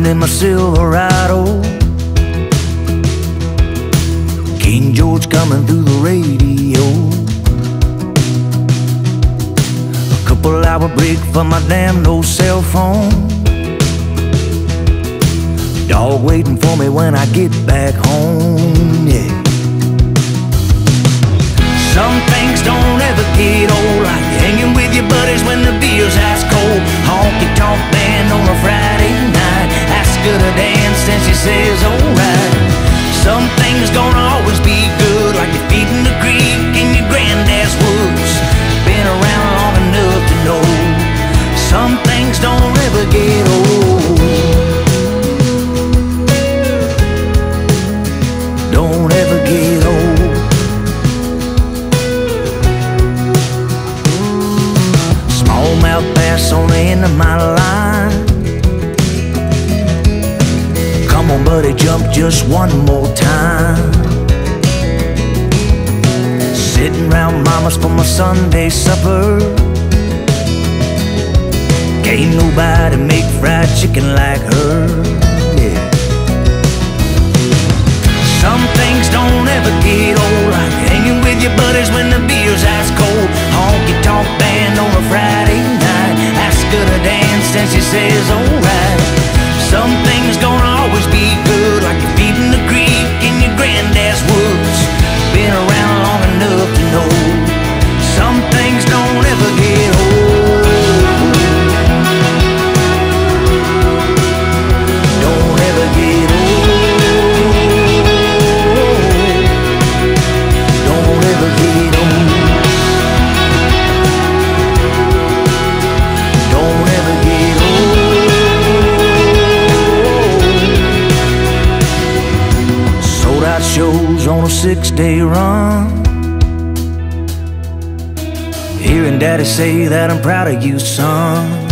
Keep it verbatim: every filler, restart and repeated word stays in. riding in my Silverado. King George coming through the radio. A couple hour break for my damn no cell phone. Dog waiting for me when I get back home, yeah. Some things don't ever get old, like hanging with your buddies when the beer's ice cold. Honky-tonk band on a Friday night, ask her to dance and she says alright. Some things gonna always be good, like your feet in the creek in your granddad's woods. Been around long enough to know, some things don't ever get old. Don't ever get old. Pass on the end of my line. Come on buddy, jump just one more time. Sitting round mama's for my Sunday supper. Can't nobody make fried chicken like her, yeah. Some things don't ever get old, like hanging with your buddies when the beer's ice cold. Honky-tonk band on a Friday night, gonna dance and she says alright. Some things gonna always be good, like your feet in the creek in your granddad's woods. Been around long enough to know, some things don't ever get old. Don't ever get old. Don't ever get old. Shows on a six-day run. Hearing Daddy say that I'm proud of you, son.